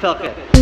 Falcon.